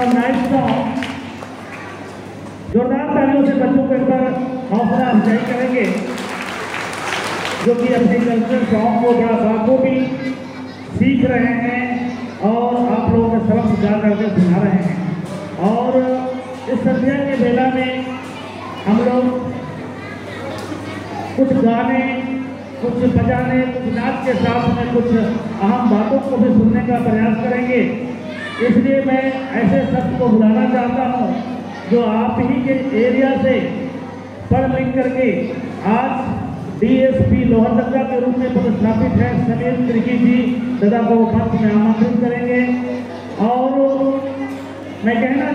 पर नाइट का जोरदार तालियों से बच्चों के ऊपर हौसला अफजाई करेंगे, जो कि अपने कल्चर शौक को बड़ा बाखो भी सीख रहे हैं और आप लोगों का सबक सुधार करके सुना रहे हैं। और इस संध्या के मेला में हम लोग कुछ गाने, कुछ बजाने, कुछ नाच के साथ में कुछ अहम बातों को भी सुनने का प्रयास करेंगे। इसलिए मैं ऐसे शख्स को बुलाना चाहता हूँ जो आप ही के एरिया से पढ़ लिख करके आज डीएसपी लोहरदगा के रूप में पदस्थापित है, समीर तिरकी जी दादा को मंच में आमंत्रित करेंगे। और मैं कहना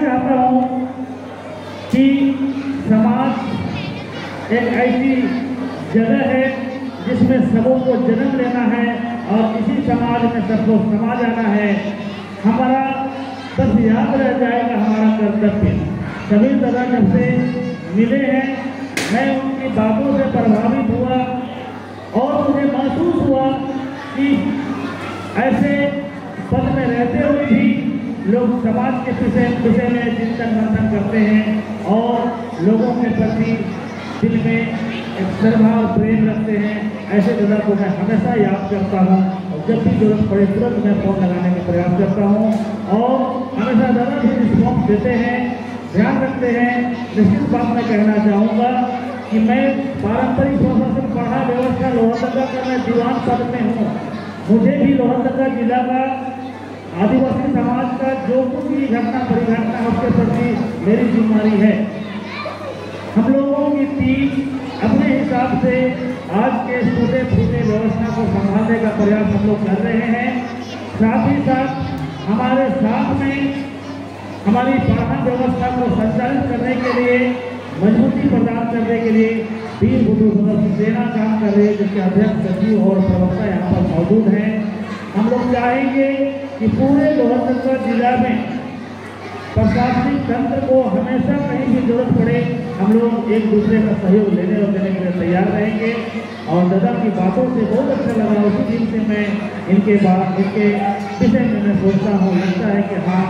चाहता हूँ कि समाज एक ऐसी जगह है जिसमें सबों को जन्म लेना है और इसी समाज में सबको समा जाना है। हमारा बस याद रह जाएगा हमारा कर्तव्य। समीर दादा जब से मिले हैं मैं उनकी बातों से प्रभावित हुआ और मुझे महसूस हुआ कि ऐसे पद में रहते हुए भी लोग समाज के विषय में चिंतन मंथन करते हैं और लोगों के प्रति दिल में एक श्रद्धा और प्रेम रखते हैं। ऐसे दादा को मैं हमेशा याद करता हूँ और जब भी जरूरत पड़े तुरंत मैं फ़ोन लगाने का प्रयास करता हूँ और हमेशा दादा भी रिस्पॉन्स देते हैं, ध्यान रखते हैं। निश्चित बात मैं कहना चाहूँगा कि मैं पारंपरिक स्वशासन पढ़ा व्यवस्था लोहरदगा का मैं दीवान पद में हूँ। मुझे भी लोहरदगा जिला का आदिवासी समाज का जो कुछ भी घटना परिघटना उसके प्रति मेरी जिम्मेदारी है। हम लोगों की टीम अपने हिसाब से आज के छोटे छोटे व्यवस्था को संभालने का प्रयास हम लोग कर रहे हैं। साथ ही साथ हमारे साथ में हमारी परिवहन व्यवस्था को संचालित करने के लिए मजबूती प्रदान करने के लिए तीन गुरु सदस्य सेना काम कर रहे हैं, जिसके अध्यक्ष सचिव और प्रवक्ता यहाँ पर मौजूद हैं। हम लोग चाहेंगे कि पूरे लोहरदगा जिला में प्रशासनिक तंत्र को हमेशा कहीं भी जरूरत पड़े हम लोग एक दूसरे का सहयोग लेने और देने के लिए तैयार रहेंगे। और दादा की बातों से बहुत अच्छा लगा, उसी दिन से मैं इनके विषय में मैं सोचता हूँ, लगता है कि हाँ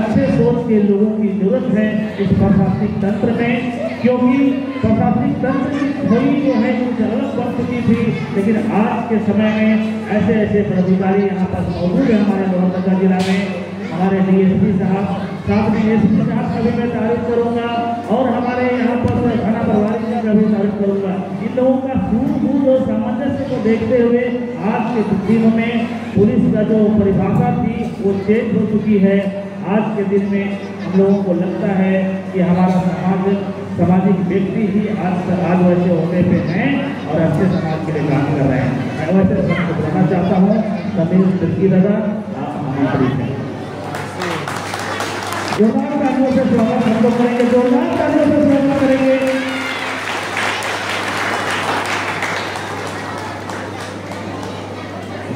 अच्छे सोच के लोगों की जरूरत है इस प्रशासनिक तंत्र में, क्योंकि प्रशासनिक तंत्र की थोड़ी जो है कुछ अलग बन चुकी थी, लेकिन आज के समय में ऐसे ऐसे पदाधिकारी यहाँ पर मौजूद है हमारे लोहरदगा जिला में। हमारे डीएसपी साहब का भी मैं तारीफ करूँगा और हमारे यहाँ पर थाना प्रभारी जी का भी तारीफ करूँगा। इन लोगों का सूझबूझ और सामंजस्य को देखते हुए आज के दिनों में पुलिस का जो परिभाषा थी वो चेंज हो चुकी है। आज के दिन में हम लोगों को लगता है कि हमारा सामाजिक व्यक्ति ही आज वैसे होने पे हैं और अच्छे समाज के लिए काम कर रहे हैं। मैं वैसे सबको कहना चाहता हूँ समीर तिरकी दादा आप हमारे करीब हैं। जोरदार तालियों से स्वागत हम लोग करेंगे, जोरदार तालियों से स्वागत करेंगे।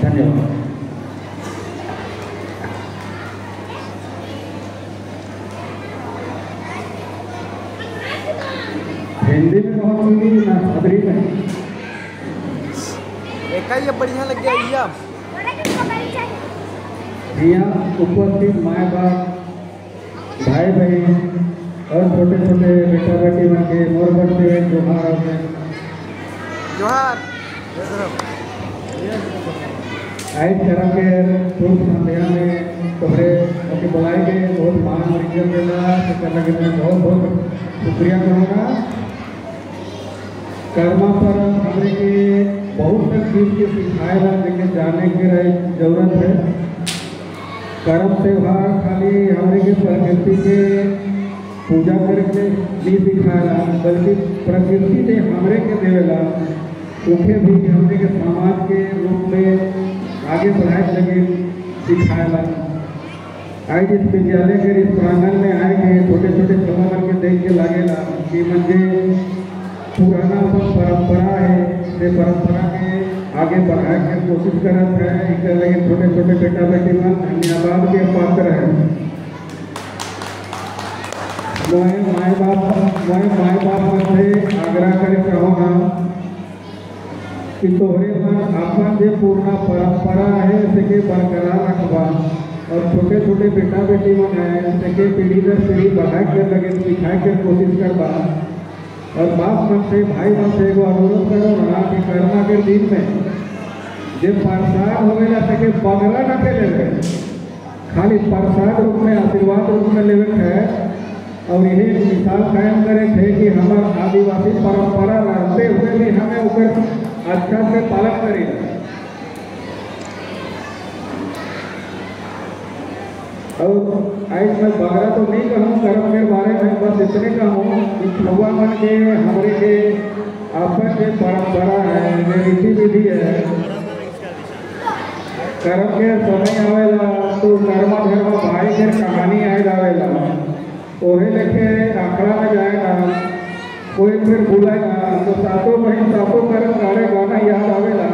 धन्यवाद। हिंदी में बहुत हिंदी ना खबरी में देखा ये बढ़िया लग गया। भैया भैया उपस्थित माए बाप भाई बहन और छोटे छोटे बेटा बेटी मन के मोर बनते हुए जोहार होते जोहार आइट तरह के पूर्व संध्या में तुम्हारे अभी बुलाए गए बहुत महान रिजल्ट मिला करने के लिए बहुत बहुत शुक्रिया करूँगा। कर्मा पर हमने के बहुत चीज के सिखाए लेकिन जाने के जरूरत है। कर्म त्यौहार खाली हमने के प्रकृति के पूजा करके नहीं सिखाएगा बल्कि प्रकृति ने हमरे के देवेला उसे भी हमने के समाज के रूप में आगे बढ़ाए लगे सिखाएगा। आज इस विद्यालय के इस प्रांगण में आए गए छोटे छोटे समाज के देख के लगेगा कि मंदिर पुराना परंपरा है से परंपरा के आगे बढ़ाए के कोशिश करते हैं, लेकिन छोटे छोटे बेटा बेटी मन धन्यवाद के पात्र हैं। मैं माए बाप से आग्रह करे कहूँगा कि तोहरे मन अपन से पूरा पड़ा है सके बरकरार रखबा और छोटे छोटे बेटा बेटी मन है सके पीढ़ी दर पीढ़ी बढ़ाए के लगे सिखाए के कोशिश करबा और बाप मन से भाई मन से एगो अनुरोध करो ना कि करमा के दिन में जब प्रसाद होवेला सके बगला न फैले खाली प्रसाद रूप में आशीर्वाद रूप में लेवे है और यही मिसाल कायम करे थे कि हमारे आदिवासी परंपरा रहते हुए भी हमें ऊपर अच्छा से पालन करें। और आज मैं बगरा तो नहीं कहूँ कर्म के बारे में, बस इतने कहूँ कि भगवान के हमारे के आपस में परंपरा है, रीति विधि है, कर्म के समय आवेला तो कर्म धर्म भाई के कहानी याद आवेला ओहे लेके आंकड़ा में जाएगा कोई फिर भूलेगा तो सातों महीन सातों कर्म सारे गाना याद आवेगा।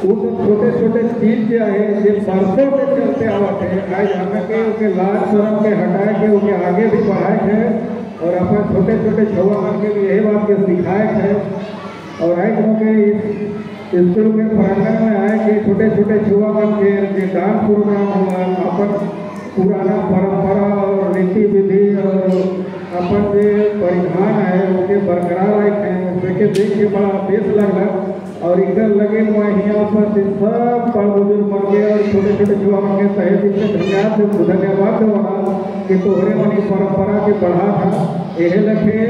वो छोटे छोटे चीज जो है ये बरसों से चलते आवाते हैं आज हमें के लाल शर्म के हटाए के उनके आगे भी बढ़ाए थे और अपने छोटे छोटे छुआ करके भी यही बात के सिखाए थे और आज हमें स्कूल के प्रांगण में आए कि छोटे छोटे छुआ करके डांस प्रोग्राम हुआ अपन पुराना परंपरा और रीति विधि और अपन जो परिधान है उनके बरकरार रखे उनके देख के बड़ा बेस लगा और इधर लगे हुए यहाँ पर सब पर बुजुर्ग बन गए और छोटे छोटे युवा बन गए सहे दिल से धन्यवाद धन्यवाद वहाँ कि तोहरे मनी परंपरा के बढ़ा था यही लगे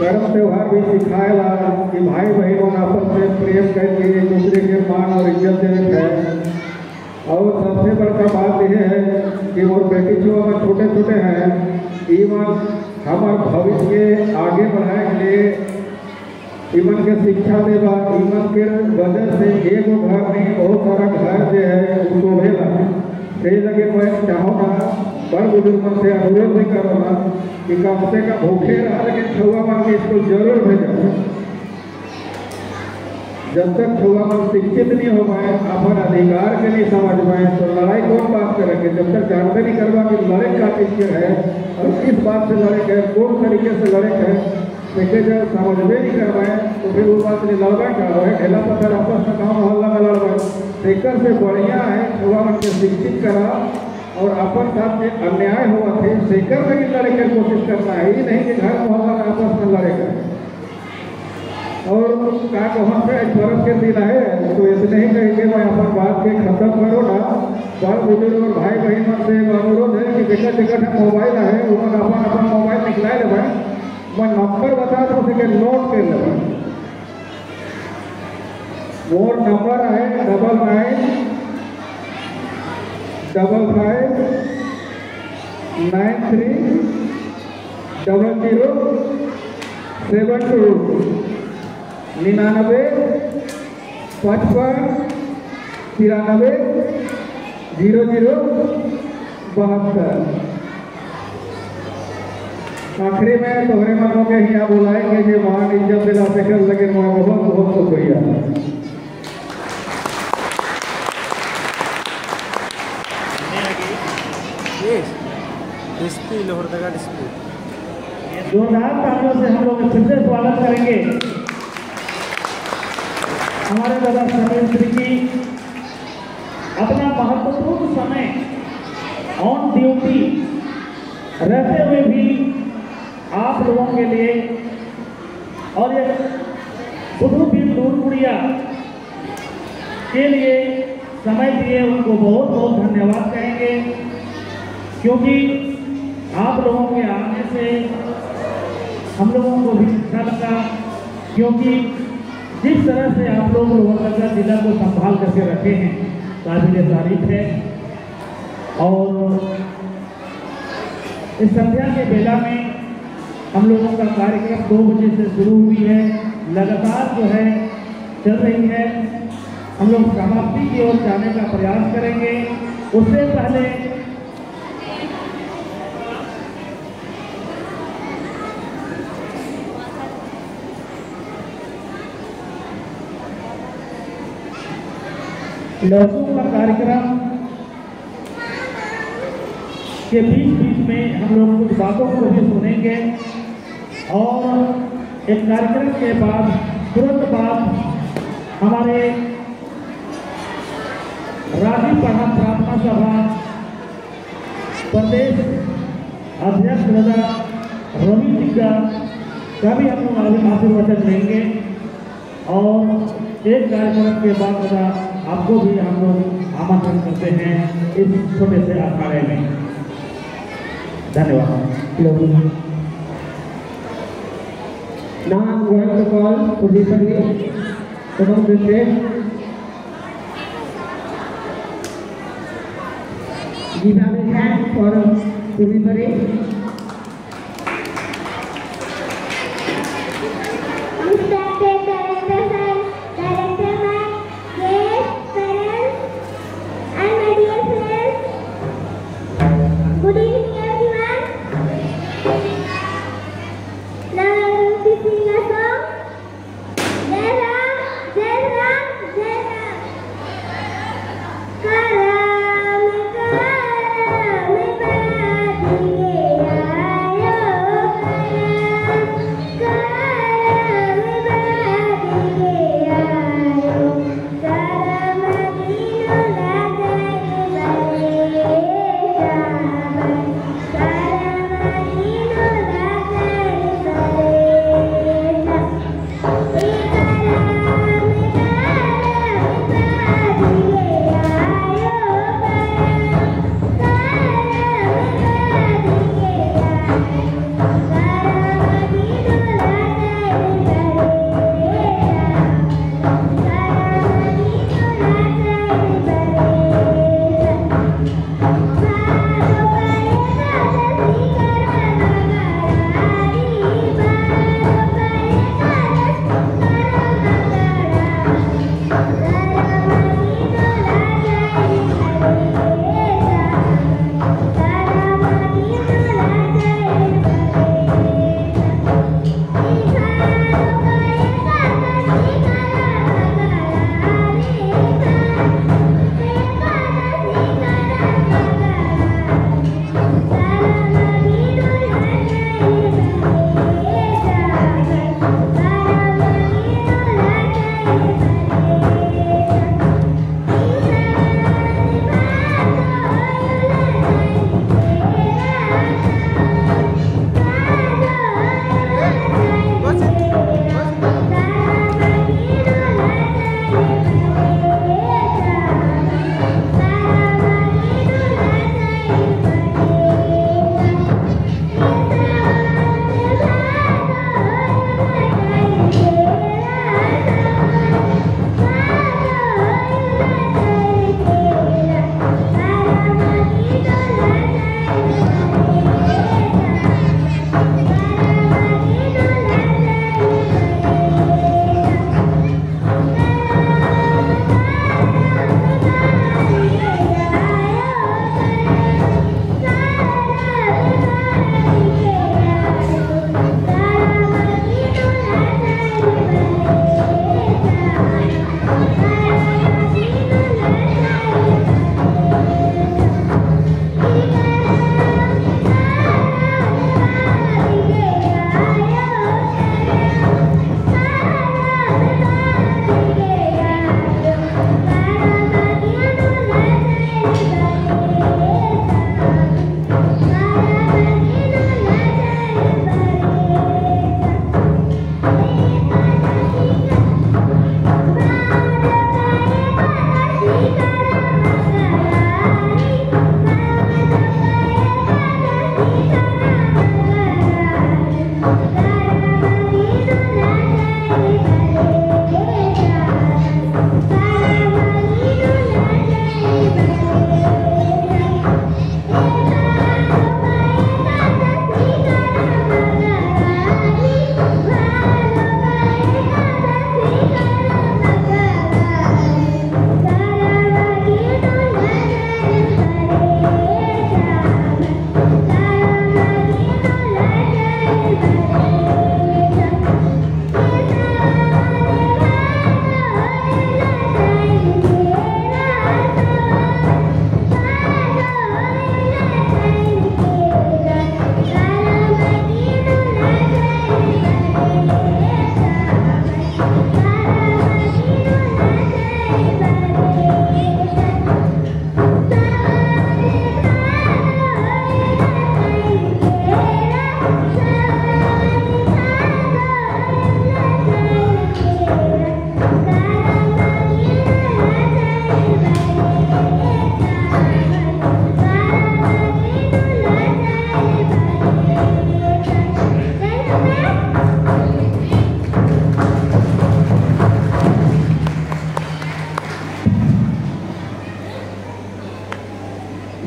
कर्म त्यौहार भी सिखाएगा कि भाई बहनों आपस में प्रेम करके एक दूसरे के मान और इज्जत देने है। और सबसे बड़ा बात यह है कि वो बेटी जो हमारे छोटे छोटे हैं इवन हमारे भविष्य के आगे बढ़ाए के लिए इवन के शिक्षा देवा इवन के वजह से एक वो घर नहीं और सारा घर जो है उसको भेजा सही लगे मैं चाहूँगा बड़ बुजुर्ग से अनुरोध भी करूँगा कि कम से कम भूखे रहा लेकिन छुआ मन के इसको जरूर भेजा। जब तक छुआ मन शिक्षित नहीं हो पाए अपन अधिकार के लिए समझ पाए तो लड़ाई कौन बात करेंगे। जब तक जानते नहीं करवा कि लड़े का शिक्षक है और किस बात से लड़े है कौन तरीके से लड़े है देखिए जब समझ में नहीं करवाएं तो फिर वो बात नहीं लड़वा का ठेला पत्थर आपस में गाँव मोहल्ला में लड़वा देखकर से बढ़िया है छुआ मन के शिक्षित करा और अपन साथ में अन्याय हुआ थे देखकर लेकिन लड़े की कोशिश करना है ही नहीं कि घर मोहल्ला में आपस में लड़ेगा। और का वहाँ पे बर्फ के दिन आए तो इतने ही कहेंगे मैं अपन बात के खत्म करो ना पर बुजुर्ग और भाई बहन से अनुरोध है कि बेटा टिकट है मोबाइल है उन्होंने अपन अपन मोबाइल निकलाए लेवा मैं नंबर बता दो सके नोट कर लेवा वो नंबर है 9955930072 9955930072। आखिरी में तोहरे मानों के यहाँ बुलाएंगे कि महान इज्जत दिला कर लगे वहाँ बहुत बहुत शुक्रिया। लोहरदगा जोरदार तालियों से हम लोग फिर से स्वागत करेंगे हमारे दादा समीर तिरकी अपना महत्वपूर्ण समय ऑन ड्यूटी रहते हुए भी आप लोगों के लिए और ये बुद्धिजीवी दूरपुड़िया के लिए समय दिए उनको बहुत बहुत धन्यवाद कहेंगे क्योंकि आप लोगों के आने से हम लोगों को भी अच्छा लगा क्योंकि जिस तरह से आप लोग लोहरदगा जिला को संभाल करके रखे हैं काबिल तारीफ है। और इस संध्या के बेला में हम लोगों का कार्यक्रम 2 बजे से शुरू हुई है लगातार जो है चल रही है हम लोग समाप्ति की ओर जाने का प्रयास करेंगे। उससे पहले लड़कों का कार्यक्रम के बीच बीच में हम लोग कुछ बातों को भी सुनेंगे और एक कार्यक्रम के बाद तुरंत बाद हमारे राज्य प्रधान प्रार्थना सभा प्रदेश अध्यक्ष दादा रविंद्र जी का भी हम लोग आगे आशीर्वाचन देंगे और एक कार्यक्रम के बाद दादा आपको भी हम लोग आमंत्रण करते हैं इस छोटे से अखाड़े में। धन्यवाद। नाम ग्रहण कॉल पोजीशन एवं विशेष गीता विधान और पूरी तरह Yeah.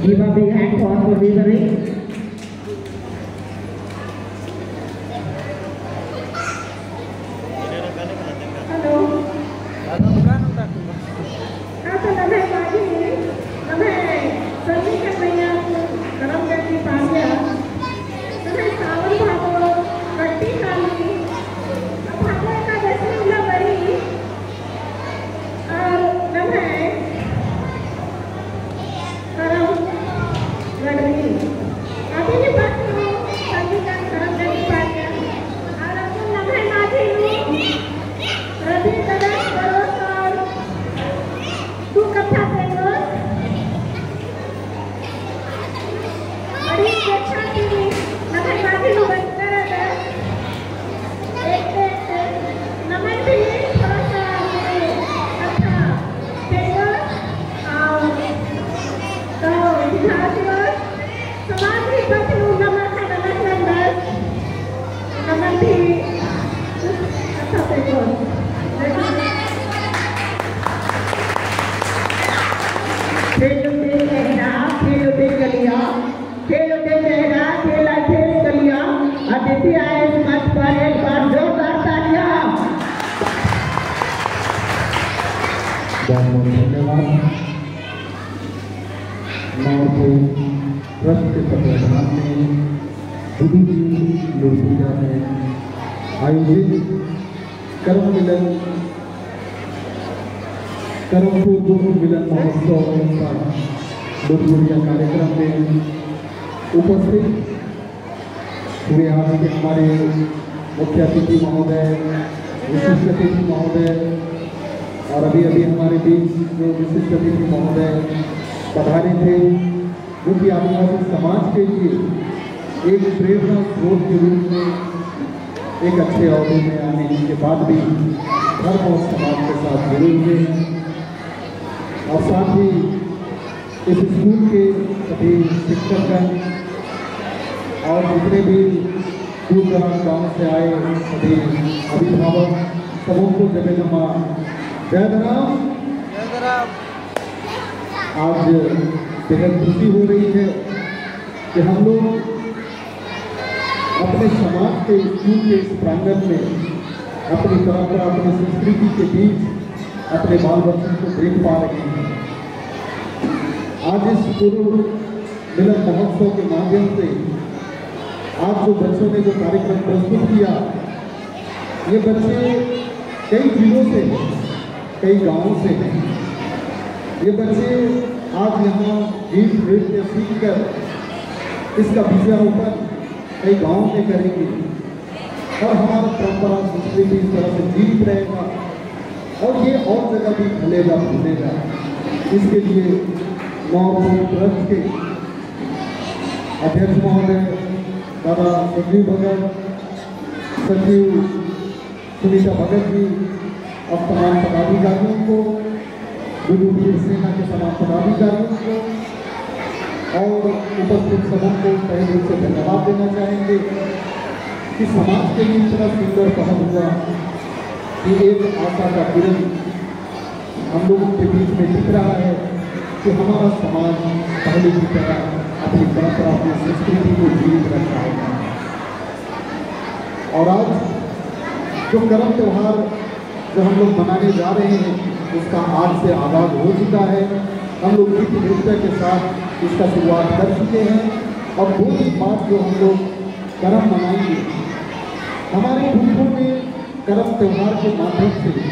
Give a big hand for the victory. कार्यक्रम में उपस्थित पूरे यहाँ के हमारे मुख्य अतिथि महोदय, विशिष्ट अतिथि महोदय और अभी अभी हमारे बीच जो विशिष्ट अतिथि महोदय पधारे थे, जो कि आदिवासी समाज के लिए एक प्रेरणा स्रोत के रूप में एक अच्छे अवधि में आने के बाद भी धर्म और समाज के साथ जुड़े हुए हैं और साथ ही इस स्कूल के सभी शिक्षकगण और जितने भी दूर दराज गाँव से आए सभी अभिभावक सबको जय जमा जय राम। आज बेहद खुशी हो रही है कि हम लोग अपने समाज के स्कूल के इस प्रांगण में अपनी परंपरा अपनी संस्कृति के बीच अपने बाल बच्चों को देख पा रहे हैं। आज इस गुरु मिलन महोत्सव के माध्यम से आज जो बच्चों ने जो कार्यक्रम प्रस्तुत किया, ये बच्चे कई जिलों से हैं, कई गांवों से हैं। ये बच्चे आज यहाँ गीत नृत्य सीखकर इसका बीजारोपण कई गांव में करेंगे और हमारा परंपरा संस्कृति इस तरह से जीवित रहेगा और ये और जगह भी फैलेगा फूलेगा। इसके लिए ट्रस्ट के अध्यक्ष महोदय दादा दिखी भगत, सचिव सुनीता भगत जी और तमाम पदाधिकारियों को, गुरु वीर सेना के तमाम पदाधिकारियों को और उपस्थित सदन को तहे दिल से धन्यवाद देना चाहेंगे कि समाज के लिए इतना सुंदर पहल हुआ कि एक आशा का किरण हम लोगों के बीच में दिख रहा है कि हमारा समाज पहले की तरह अपनी परंपरा अपनी संस्कृति को जीवित रखता है। और आज जो कर्म त्यौहार जो हम लोग मनाने जा रहे हैं उसका आज से आगाज हो चुका है। हम लोग गीत नृत्य के साथ इसका शुरुआत कर चुके हैं और पूरी बात जो हम लोग कर्म मनाएंगे हमारे हिंदुओं में कर्म त्यौहार के माध्यम से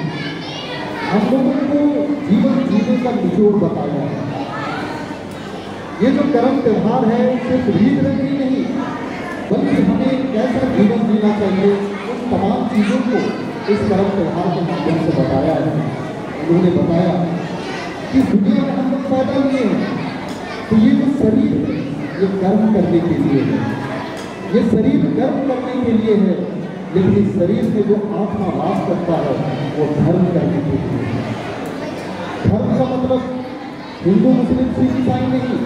हम लोगों को जीवन जीने का निचोड़ बताया है। ये जो कर्म त्यौहार है सिर्फ रीत रखनी नहीं बल्कि हमें कैसा जीवन जीना चाहिए उन तमाम चीज़ों को इस कर्म त्यौहार के माध्यम से बताया है। उन्होंने बताया कि दुनिया में हम लोग पैदा हुए हैं तो ये जो शरीर है ये कर्म करने के लिए है, ये शरीर कर्म करने के लिए है, लेकिन इस शरीर से जो आत्मा वास करता है वो धर्म करने के लिए है। धर्म का मतलब हिंदू मुस्लिम सिख ईसाई नहीं,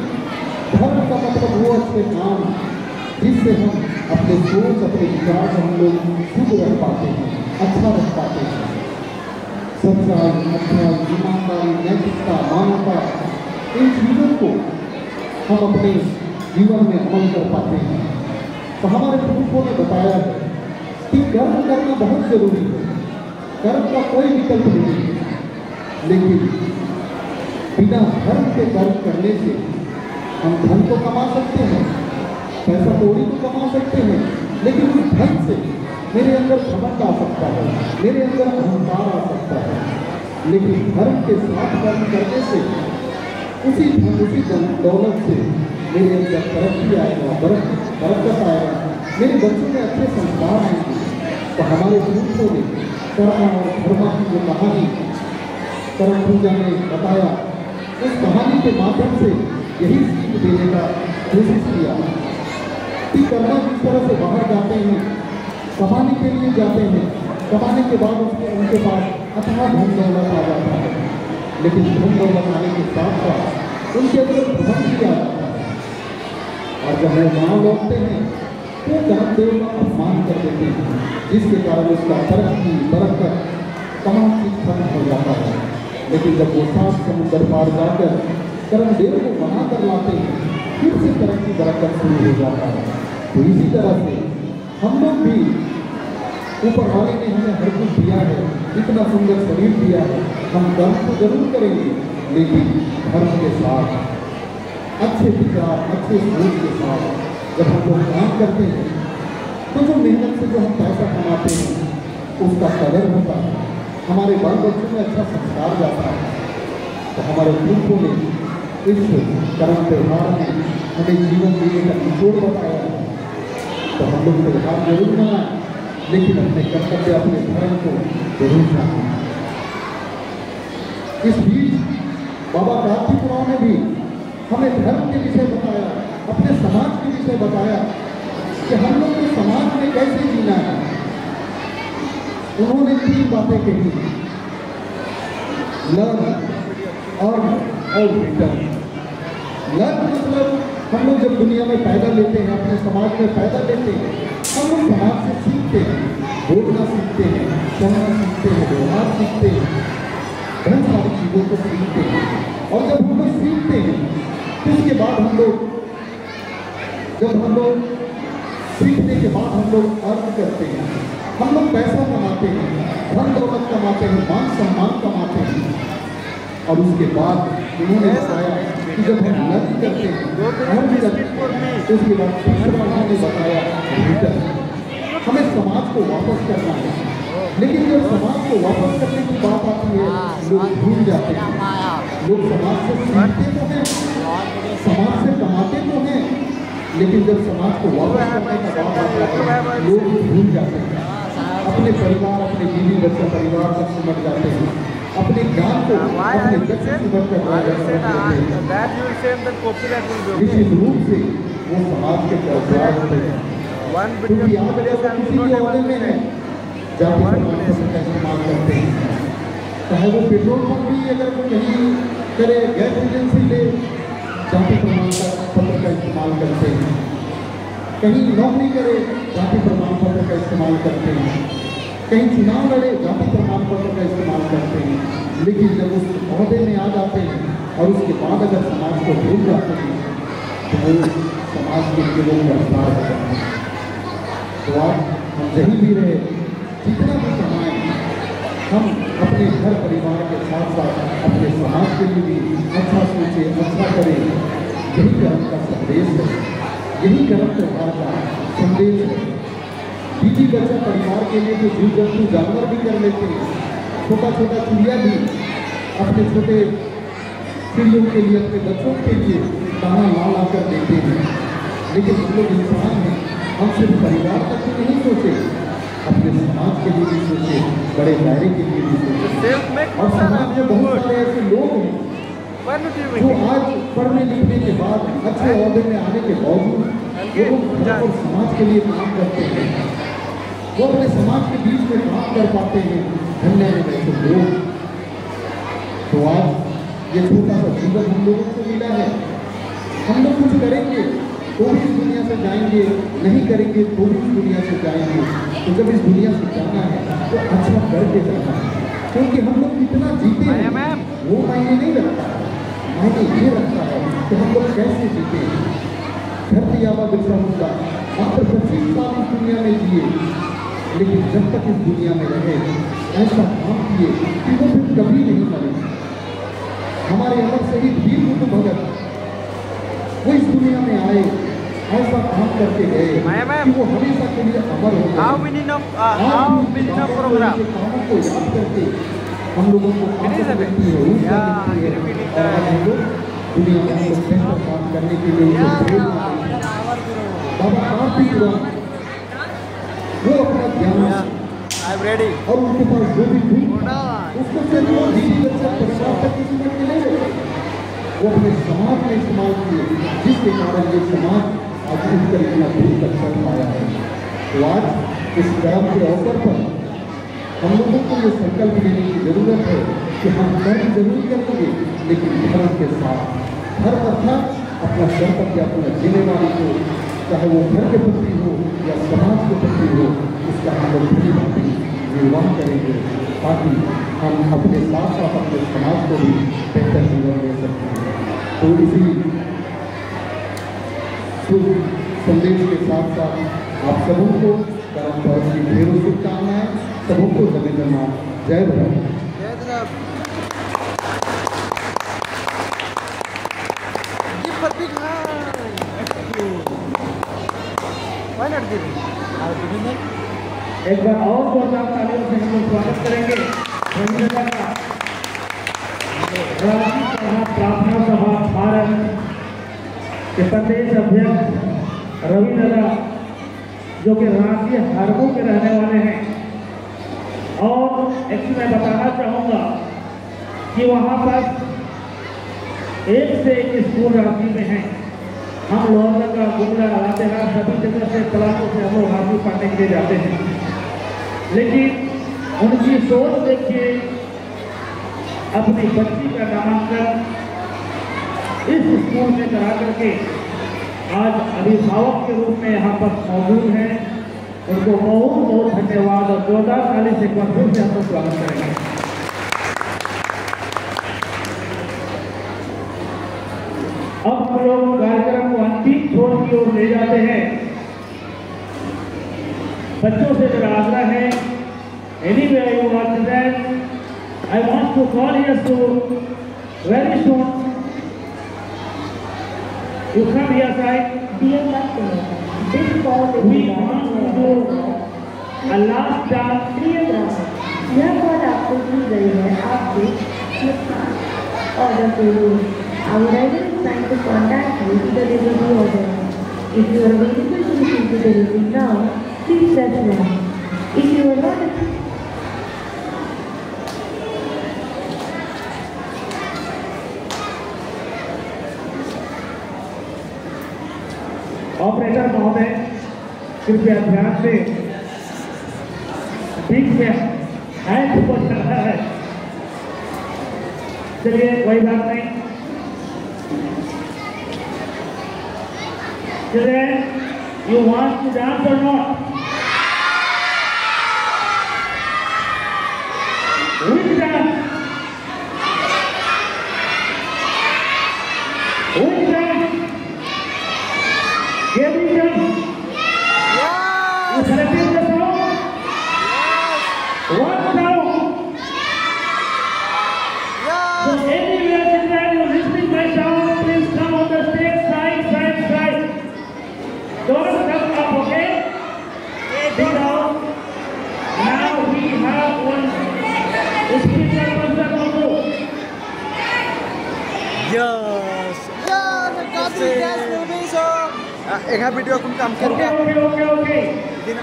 धर्म का मतलब वो अच्छे काम जिससे हम अपने सोच अपने विचार हम लोग शुद्ध रख पाते हैं, अच्छा रख पाते हैं। सच्चाई, अच्छाई, ईमानदारी, नैतिकता, मानवता, इन चीज़ों को हम अपने जीवन में अमल कर पाते हैं। तो हमारे प्रमुखों ने बताया है कि कर्म करना बहुत ज़रूरी है, कर्म का कोई विकल्प नहीं है, लेकिन बिना धर्म के कर्म करने से हम धन तो कमा सकते हैं, पैसा कौड़ी तो कमा सकते हैं, लेकिन उस धन से मेरे अंदर घमंड आ सकता है, मेरे अंदर अहंकार आ सकता है। लेकिन धर्म के साथ कर्म करने से उसी दौलत से मेरे अंदर तरक्की आएगा, बरकत आएगा, मेरे बच्चों में अच्छे संस्कार आएंगे। तो हमारे पुरुषों ने कर्म और धर्म की जो कहानी कर्म पूजा में बताया, उस कहानी के माध्यम से यही सीख देने का कोशिश किया कि कर्म किस तरह से बाहर जाते हैं, कमाने के लिए जाते हैं, कमाने के बाद उनके पास अपना धन दौलत आ जाता है, लेकिन धन दौलत आने के साथ साथ उनके अंदर धन भी आ जाता है। और जब हम गाँव लौटते हैं तो धन देवता का अपमान कर देते हैं, जिसके कारण उसका बरकत तमाम चीज खत्म हो जाता है। लेकिन जब वो साफ समुद्र पार जाकर कर्मदेव को बना कर लाते हैं, फिर से तरक्की बरकत शुरू हो जाता है। तो इसी तरह से हम लोग भी, ऊपर वाले ने हमें हर कुछ दिया है, इतना सुंदर शरीर दिया है, हम कर्म तो जरूर करेंगे, लेकिन धर्म के साथ, अच्छे विचार, अच्छे सोच के साथ जब हम लोग काम करते हैं तो जो मेहनत से जो हम पैसा कमाते हैं उसका कदर होता है, हमारे बाल बच्चों में अच्छा संस्कार जाता है। तो हमारे पुरुषों ने इस कर्म त्यौहार में हमें जीवन जीने का निचोड़ बताया है। तो हम लोग त्यौहार जरूर मनाएं, लेकिन अपने कर्तव्य, अपने धर्म को जरूर समझना। इस बीच बाबा कार्तिक राव ने भी हमें धर्म के विषय बताया, अपने समाज के विषय बताया कि हम लोग को समाज में कैसे जीना है। उन्होंने 3 बातें कही, लर्न और रिटर्न। लर्न मतलब हम लोग जब दुनिया में फायदा लेते हैं, अपने समाज में फायदा लेते हैं, हम लोग समाज से सीखते हैं, बोलना सीखते हैं, चलना सीखते हैं, व्यवहार सीखते हैं, बहुत सारी चीज़ों को सीखते हैं। और जब हम लोग सीखते हैं तो उसके बाद जब हम लोग सीखने के बाद हम लोग अर्थ करते हैं, हम लोग पैसा कमाते हैं, धन दौलत कमाते हैं, मान सम्मान कमाते हैं। और उसके बाद उन्होंने बताया कि जब हम लर्न करते हैं, उसके बाद तीसरा उन्होंने बताया रिटर्न, हमें समाज को वापस करना है। लेकिन जब समाज को वापस करने की बात आती है, लोग भूल जाते हैं। लोग समाज से सीखते तो हैं, समाज से कमाते तो हैं, लेकिन जब समाज को वापस करने की बात आती है लोग भूल जाते हैं, अपने परिवार, अपने बीवी बच्चा परिवार से सिमट जाते हैं, अपने ज्ञान को अपने बच्चे सिमट कर इस रूप से वो समाज के कर्तव्य होते हैं। क्योंकि आप किसी भी अवधि में है जब हम इस्तेमाल करते हैं, चाहे वो पेट्रोल पंप भी अगर वो नहीं करे, गैस एजेंसी ले, जाति प्रमाण पत्र का इस्तेमाल करते हैं, कहीं नौकरी करे जाति प्रमाण पत्र का इस्तेमाल करते हैं, कहीं चुनाव लड़े जाति प्रमाण पत्र का इस्तेमाल करते हैं। लेकिन जब उस अहदे में आ जाते हैं और उसके बाद अगर समाज को भूल जाते हैं तो वो समाज के लिए लोग गिरफ्तार हो जाते हैं। तो आप हम जहीं भी रहे, जितना भी कमाएँ, हम अपने घर परिवार के साथ साथ अपने समाज के लिए भी अच्छा सोचें, अच्छा करें। यही कर्म का संदेश है, यही कर्म त्यौहार का संदेश है। बीवी बच्चा परिवार के लिए तो जीव जंतु जानवर भी कर लेते हैं, छोटा छोटा चिड़िया भी अपने छोटे चिड़ियों के लिए, अपने बच्चों के लिए दाना ला ला कर देते हैं। लेकिन हम लोग इंसान हैं, हम सिर्फ परिवार तक ही नहीं सोचे, अपने समाज के लिए भी सोचे, बड़े दायरे के लिए भी सोचे। और समाज में बहुत सारे ऐसे लोग हैं जो आज पढ़ने लिखने के बाद अच्छे अहदे में आने के बावजूद वो समाज के लिए काम करते हैं, वो अपने समाज के बीच में काम कर पाते हैं। धन्य है ऐसे लोग। तो आज ये छोटा सा जीवन हम लोगों को मिला है, हम लोग कुछ करेंगे तो भी इस दुनिया से जाएंगे, नहीं करेंगे तो भी इस दुनिया से जाएंगे। तो जब इस दुनिया से जाना है तो अच्छा करके जाना है, क्योंकि हम लोग कितना जीते हैं वो मायने नहीं रखता। मायने ये रखता है कि हम लोग कैसे जीते। धरती आबा बिरसा मुंडा आप 25 साल इस दुनिया में जिए, लेकिन जब तक इस दुनिया में रहे ऐसा काम किए कि वो फिर कभी नहीं मरे। हमारे अमर शहीद दिखी भगत वो इस दुनिया में आए, ऐसा काम करके गए कि वो हमेशा के लिए अमर हो गए। प्रोग्राम कामों को याद करके हम लोगों को दुनिया में बेहतर काम करने के लिए बाबा कार्तिक राव वो अपना ज्ञान और उनके पास जो भी थी उसको परिवार तक किसी में मिले, वो अपने समाज में इस्तेमाल किए, जिसके कारण ये समाज पाया है। तो आज इस काम के अवसर पर हम लोगों को ये संकल्प लेने की जरूरत है कि हम कर्म जरूर करेंगे, लेकिन धर्म के साथ हर अपना कर्तव्य अपना जीने वाले को, चाहे वो घर के प्रति हो या समाज के प्रति हो, इसका हम लोग पूरी भांति निर्वाह करेंगे ताकि हम अपने साथ साथ अपने समाज को भी बेहतर जीवन दे सकते हैं। तो इसी संदेश के साथ साथ आप सबों को कर्म पर्व की ढेरों शुभकामनाएं, सबों को धन्यवाद। जय भारत। एक बार और जोरदार तालियों से हम लोग स्वागत करेंगे रविंद्र का। राशि सभा प्रार्थना सभा भारत के प्रदेश अध्यक्ष रविंद्र जो कि राशि हारगो के रहने वाले हैं, और एक मैं बताना चाहूँगा कि वहाँ पर 1 से 1 स्कूल राशि में हैं। हम लोहरदगा गुमला लातेहार सभी जगह से तलाशों से हम लोग राशि पाने के लिए जाते हैं, लेकिन उनकी सोच देखिए। अपनी बच्ची का नामांकन इस स्कूल में करा करके आज अभिभावक के रूप में यहाँ पर मौजूद हैं, उनको बहुत बहुत धन्यवाद और जोरदार ताली से एक बार फिर से आपको स्वागत करेंगे। अब हम लोग कार्यक्रम को अंतिम छोर की ओर ले जाते हैं। बच्चों से मेरा आग्रह है, anyway I want that I want to call here to very soon you come here side dear class, this call we want to do a last dance dear class, यह बात आपको दी गई है आपके फ्लिपकार्ट ऑर्डर के लिए। I would like to thank the contact you to the delivery order. If you are available to receive the delivery now, please let me know. If you are not operator महोदय कृपया ध्यान से बीच में hand ऊपर चल रहा है। चलिए कोई बात नहीं, चलिए यू वांट टू डांस और नॉट एक वीडियो तुम काम करके ओके दिन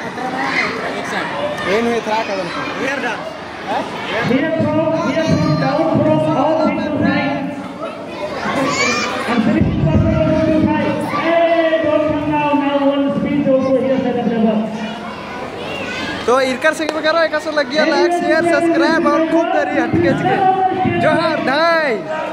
तो इरकर से करो। एक लग गया लाइक शेयर सब्सक्राइब और खूब देरी हटके जोहर भाई।